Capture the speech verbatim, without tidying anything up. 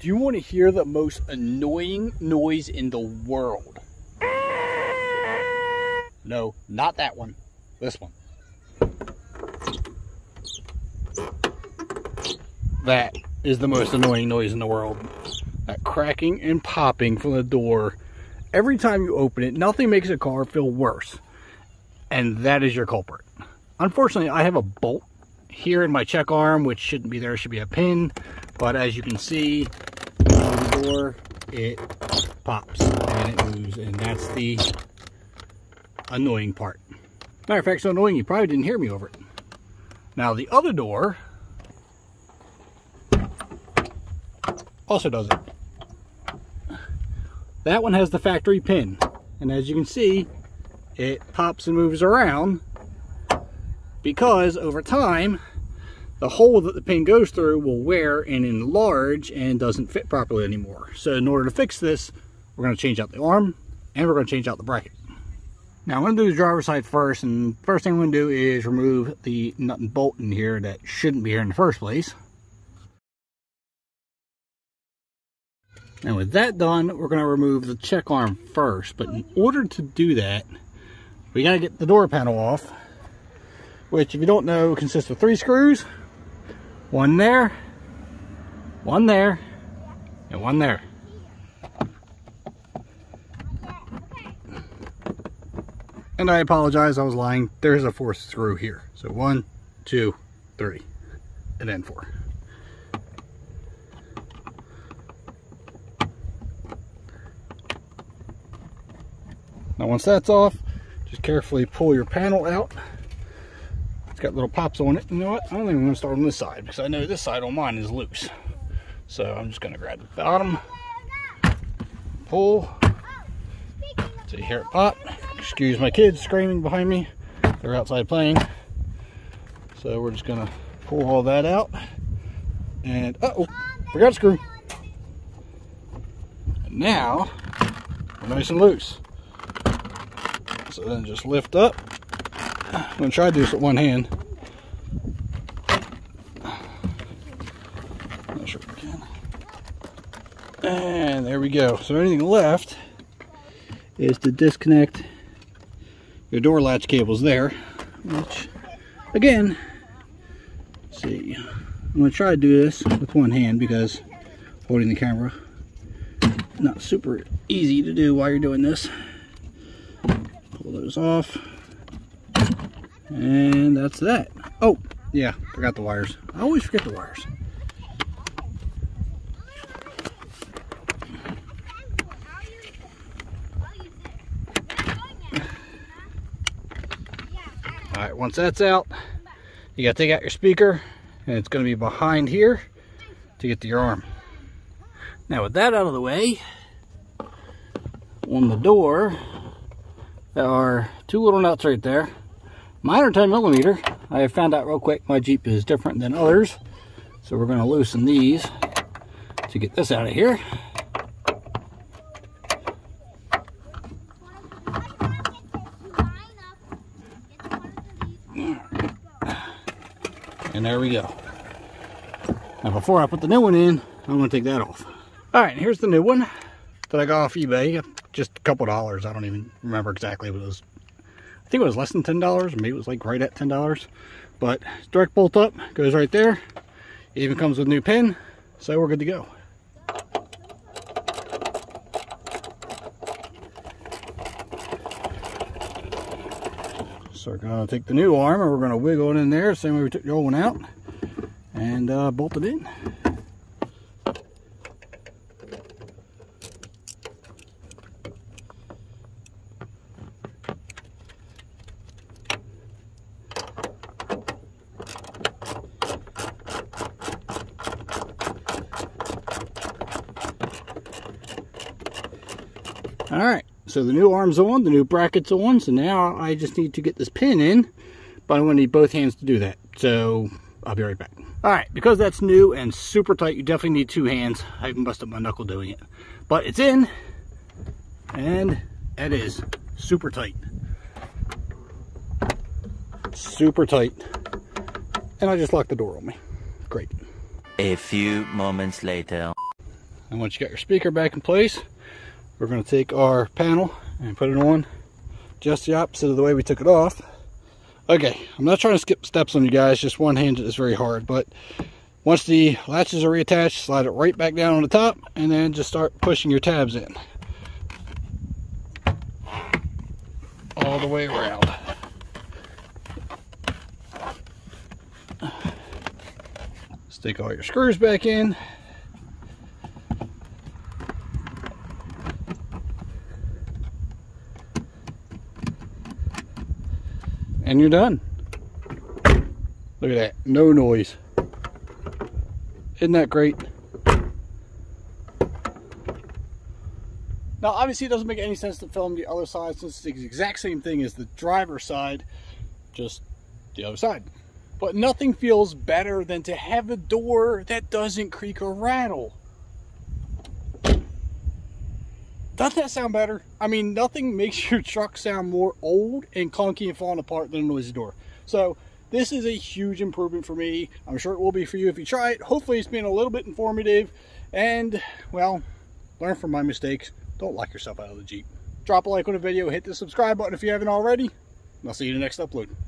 Do you want to hear the most annoying noise in the world? No, not that one. This one. That is the most annoying noise in the world. That cracking and popping from the door. Every time you open it, nothing makes a car feel worse. And that is your culprit. Unfortunately, I have a bolt here in my check arm, which shouldn't be there. It should be a pin. But as you can see, on the door, it pops and it moves. And that's the annoying part. Matter of fact, so annoying you probably didn't hear me over it. Now, the other door also does it. That one has the factory pin, and as you can see, it pops and moves around because over time the hole that the pin goes through will wear and enlarge and doesn't fit properly anymore. So in order to fix this, we're going to change out the arm and we're going to change out the bracket. Now I'm going to do the driver's side first, and first thing I'm going to do is remove the nut and bolt in here that shouldn't be here in the first place. And with that done, we're going to remove the check arm first. But in order to do that, we got to get the door panel off, which, if you don't know, consists of three screws. One there, one there, and one there. And I apologize, I was lying. There's a fourth screw here. So one, two, three, and then four. Now once that's off, just carefully pull your panel out. It's got little pops on it. You know what? I don't think I'm going to start on this side because I know this side on mine is loose. So I'm just going to grab the bottom, pull, so you hear it pop. Excuse my kids screaming behind me. They're outside playing. So we're just going to pull all that out. And, uh-oh, forgot a screw. And now, we're nice and loose. So then just lift up. I'm going to try to do this with one hand. Not sure if I can. And there we go. So anything left is to disconnect your door latch cables there. Which, again, let's see. I'm going to try to do this with one hand because holding the camera is not super easy to do while you're doing this. Those off, and that's that. Oh yeah, forgot the wires. I always forget the wires. All right, once that's out, you gotta take out your speaker, and it's gonna be behind here to get to your arm. Now with that out of the way, on the door there are two little nuts right there. Mine are ten millimeter. I have found out real quick my Jeep is different than others. So we're going to loosen these to get this out of here. And there we go. Now before I put the new one in, I'm going to take that off. Alright, here's the new one that I got off eBay. Just a couple dollars. I don't even remember exactly what it was. I think it was less than ten dollars. Maybe it was like right at ten dollars. But direct bolt up. Goes right there. It even comes with a new pin. So we're good to go. So we're going to take the new arm and we're going to wiggle it in there. Same way we took the old one out. And uh, bolt it in. Alright, so the new arm's on, the new bracket's on, so now I just need to get this pin in, but I'm going to need both hands to do that, so I'll be right back. Alright, because that's new and super tight, you definitely need two hands. I even busted my knuckle doing it. But it's in, and that is super tight. Super tight. And I just locked the door on me. Great. A few moments later. And once you got your speaker back in place, we're going to take our panel and put it on just the opposite of the way we took it off. Okay, I'm not trying to skip steps on you guys, just one hand is very hard, but once the latches are reattached, slide it right back down on the top and then just start pushing your tabs in. All the way around. Stick all your screws back in. And you're done. Look at that, no noise. Isn't that great? Now obviously it doesn't make any sense to film the other side since it's the exact same thing as the driver's side, just the other side. But nothing feels better than to have a door that doesn't creak or rattle. Doesn't that sound better? I mean, nothing makes your truck sound more old and clunky and falling apart than a noisy door. So this is a huge improvement for me. I'm sure it will be for you if you try it. Hopefully it's been a little bit informative, and well, learn from my mistakes. Don't lock yourself out of the Jeep. Drop a like on the video, hit the subscribe button if you haven't already, and I'll see you in the next upload.